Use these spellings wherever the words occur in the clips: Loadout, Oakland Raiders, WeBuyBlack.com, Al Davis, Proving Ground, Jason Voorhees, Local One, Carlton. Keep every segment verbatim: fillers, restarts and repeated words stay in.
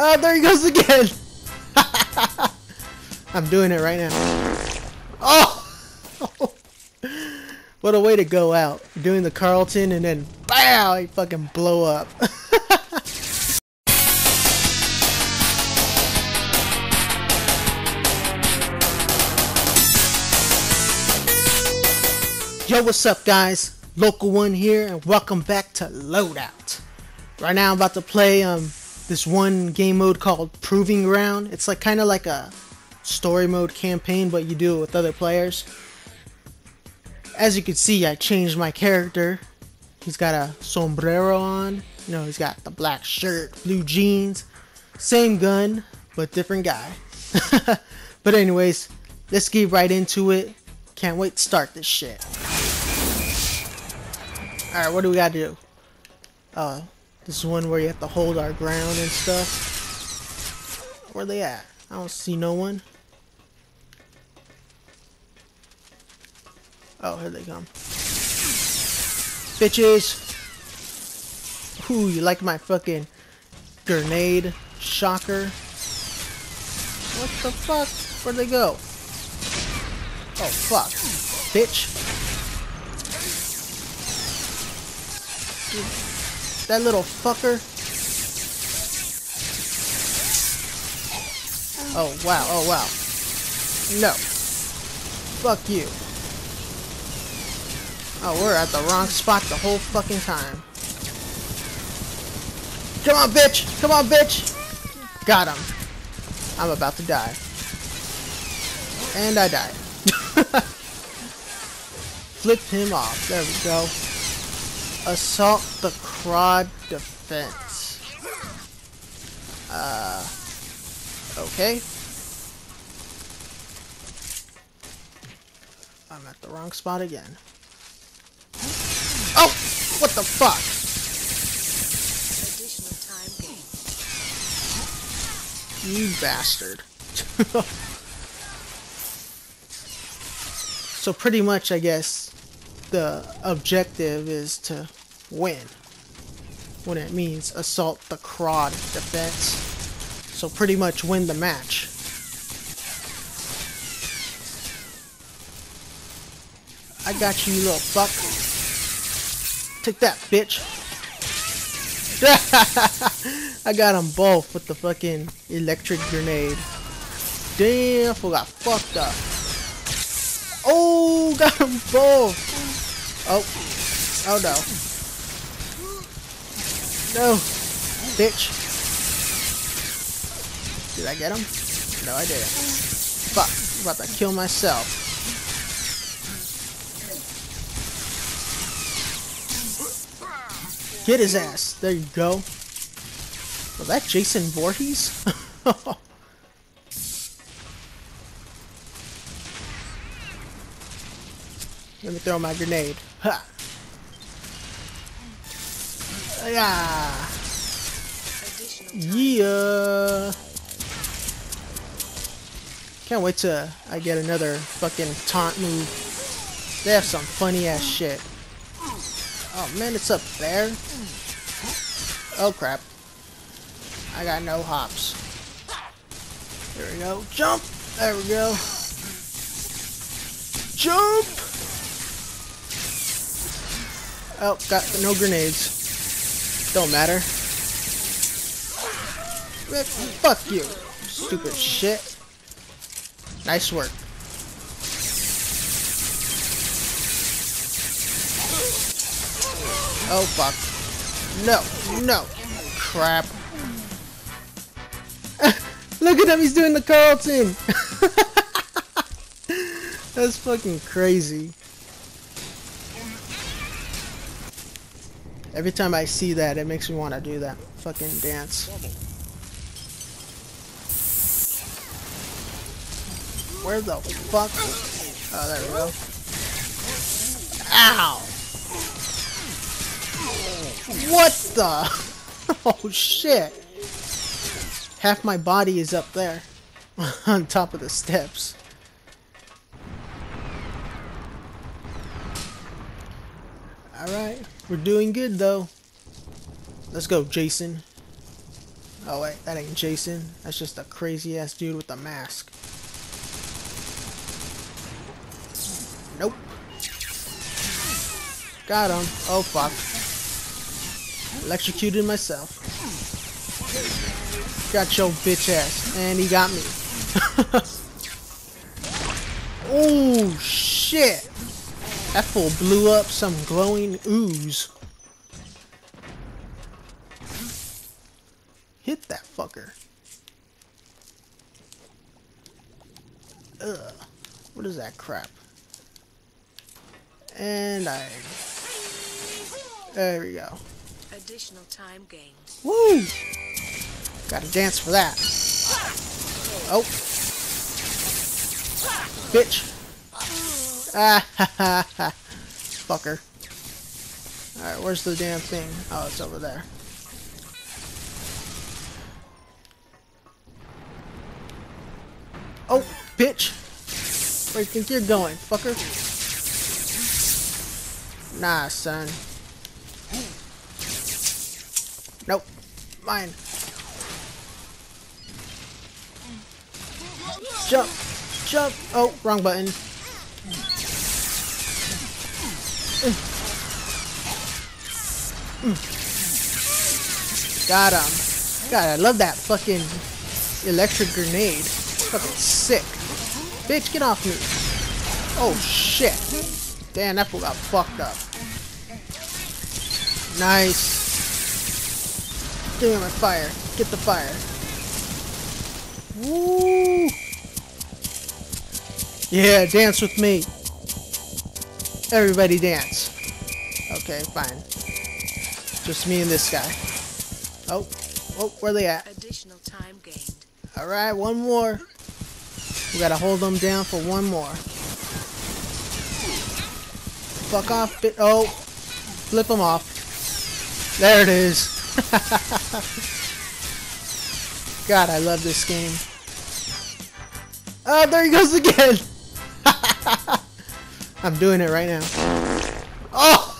Ah, uh, there he goes again! I'm doing it right now. Oh! What a way to go out. Doing the Carlton and then BOW! He fucking blow up. Yo, what's up guys? Local One here and welcome back to Loadout. Right now I'm about to play um this one game mode called Proving Ground. It's like kind of like a story mode campaign, but you do it with other players. As you can see, I changed my character. He's got a sombrero on. You know, he's got the black shirt, blue jeans. Same gun, but different guy. But anyways, let's get right into it. Can't wait to start this shit. Alright, what do we gotta do? Uh, this is one where you have to hold our ground and stuff. Where they at? I don't see no one. Oh, here they come. Bitches! Ooh, you like my fucking grenade shocker? What the fuck? Where'd they go? Oh, fuck. Bitch. Dude, that little fucker. Oh, wow. Oh, wow. No. Fuck you. Oh, we're at the wrong spot the whole fucking time. Come on, bitch! Come on, bitch! Got him. I'm about to die. And I died. Flip him off. There we go. Assault the C R O D defense. Uh... Okay. I'm at the wrong spot again. Oh! What the fuck? Additional time game. You bastard. So pretty much, I guess, the objective is to win. When it means assault the C R O D defense. So pretty much win the match. I got you, you little fuck. Take that, bitch. I got them both with the fucking electric grenade. Damn, fool got fucked up. Oh, got them both. Oh, oh no. No, bitch. Did I get him? No, I didn't. Fuck, I'm about to kill myself. Get his ass. There you go. Was that Jason Voorhees? Let me throw my grenade. Ha! Yeah! Yeah! Can't wait till I get another fucking taunt move. They have some funny ass shit. Oh man, it's up there. Oh crap. I got no hops. There we go. Jump! There we go. Jump! Oh, got no grenades. Don't matter. Fuck you, stupid shit. Nice work. Oh fuck. No, no. Crap. Look at him, he's doing the Carlton. That's fucking crazy. Every time I see that, it makes me want to do that fucking dance. Where the fuck? Oh, there we go. Ow! What the? Oh shit! Half my body is up there, on top of the steps. Alright, we're doing good though. Let's go, Jason. Oh wait, that ain't Jason. That's just a crazy ass dude with a mask. Nope. Got him. Oh fuck. Electrocuted myself. Got your bitch ass. And he got me. Oh shit. That fool blew up some glowing ooze. Hit that fucker. Ugh. What is that crap? And I. There we go. Additional time gained. Woo! Gotta dance for that. Oh. Bitch. Ah ha ha ha. Fucker. Alright, where's the damn thing? Oh, it's over there. Oh, bitch! Where do you think you're going, fucker? Nah, son. Nope. Mine. Jump! Jump! Oh, wrong button. Got him. God, I love that fucking electric grenade. Fucking sick. Bitch, get off me. Oh shit. Damn, that fool got fucked up. Nice. Give me my fire. Get the fire. Woo. Yeah, dance with me. Everybody dance. Okay, fine. Just me and this guy. Oh. Oh, where they at? Additional time gained. Alright, one more. We gotta hold them down for one more. Fuck off, bit. Oh, flip them off. There it is. God, I love this game. Oh, there he goes again. I'm doing it right now. Oh,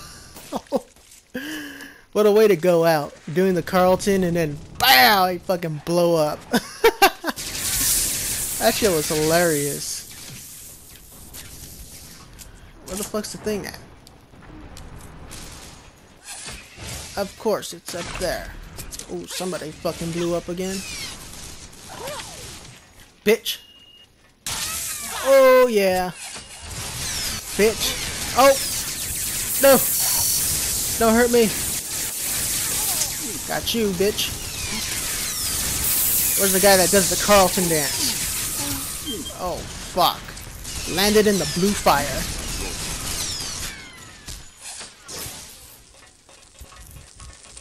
what a way to go out. Doing the Carlton and then BOW! He fucking blow up. That shit was hilarious. Where the fuck's the thing at? Of course, it's up there. Oh, somebody fucking blew up again. Bitch. Oh, yeah. Bitch. Oh. No. Don't hurt me. Got you, bitch. Where's the guy that does the Carlton dance? Oh, fuck. Landed in the blue fire.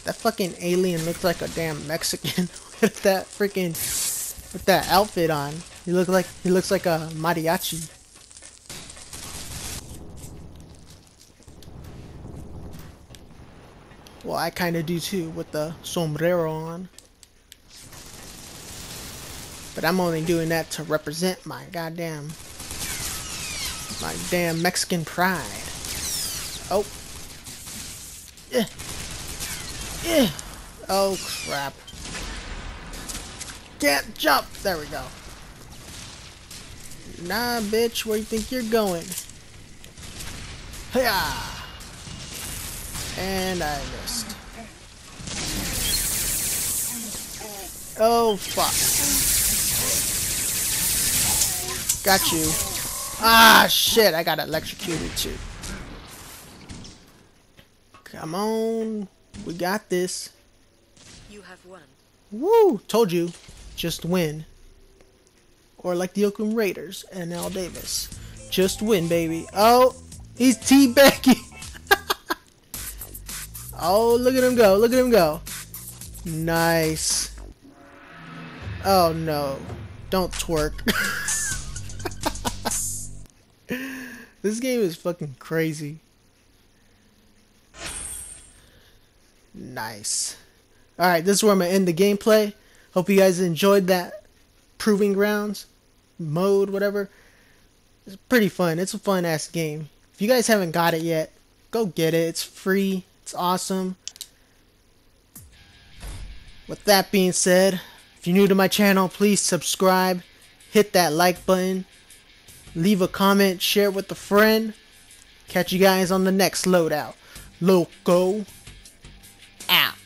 That fucking alien looked like a damn Mexican with that freaking with that outfit on. He looked like he looks like a mariachi. Well, I kind of do too with the sombrero on. But I'm only doing that to represent my goddamn my damn Mexican pride. Oh. Yeah. Yeah. Oh crap. Can't jump. There we go. Nah, bitch, where you think you're going? Hiya! And I missed. Oh fuck. Got you. Ah shit, I got electrocuted too. Come on. We got this. You have won. Woo! Told you. Just win. Or like the Oakland Raiders and Al Davis. Just win, baby. Oh, he's teabagging. Oh, look at him go. Look at him go. Nice. Oh, no. Don't twerk. This game is fucking crazy. Nice. Alright, this is where I'm going to end the gameplay. Hope you guys enjoyed that Proving Grounds mode, whatever. It's pretty fun. It's a fun-ass game. If you guys haven't got it yet, go get it. It's free. It's awesome. With that being said, if you're new to my channel, please subscribe, hit that like button, leave a comment, share it with a friend. Catch you guys on the next loadout. Loco out.